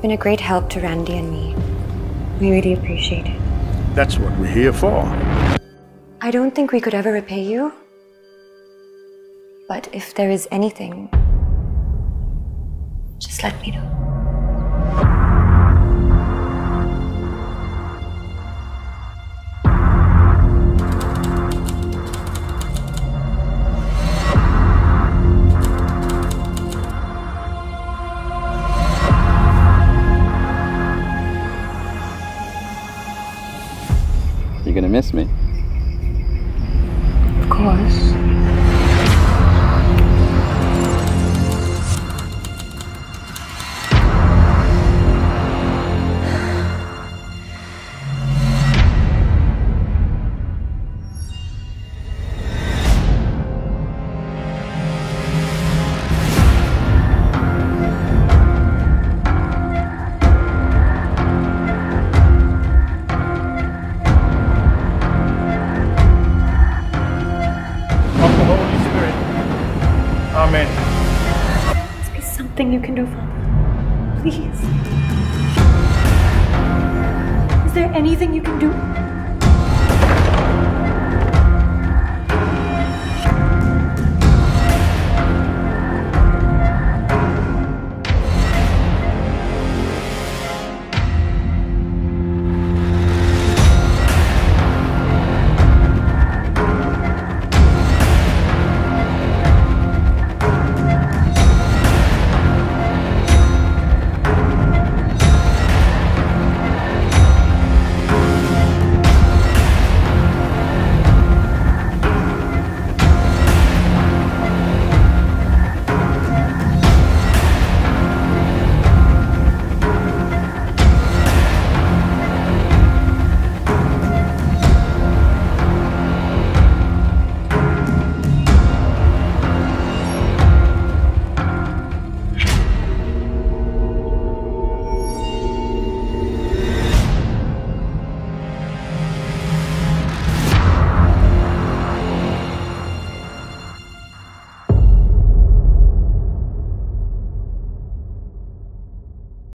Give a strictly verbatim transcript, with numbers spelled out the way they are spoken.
You've been a great help to Randy and me. We really appreciate it. That's what we're here for. I don't think we could ever repay you. But if there is anything, just let me know. You're gonna miss me? Of course. Amen. There must be something you can do, Father. Please. Is there anything you can do?